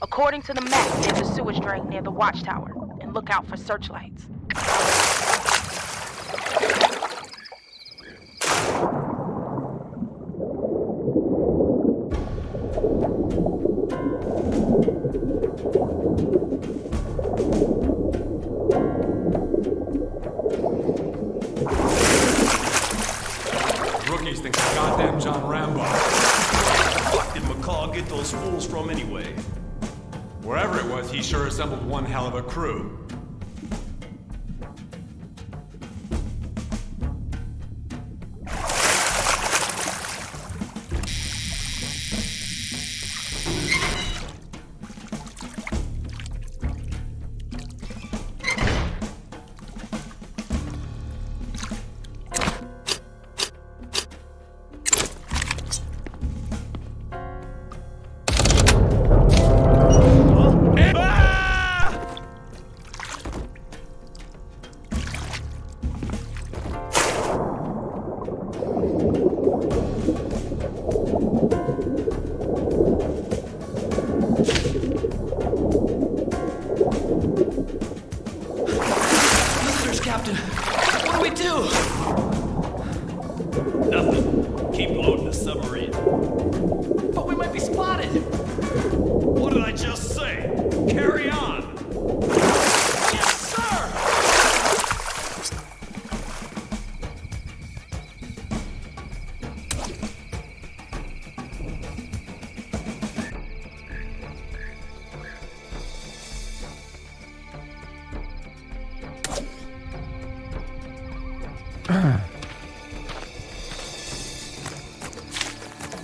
According to the map, there's a sewage drain near the watchtower. And look out for searchlights. Rookies think they're goddamn John Rambo. What did MacCall get those fools from anyway? Wherever it was, he sure assembled one hell of a crew.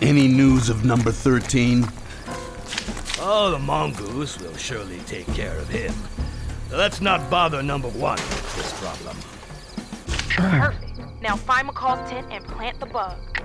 Any news of number 13? Oh, the mongoose will surely take care of him. Let's not bother number one with this problem. Perfect. Now find McCall's tent and plant the bug.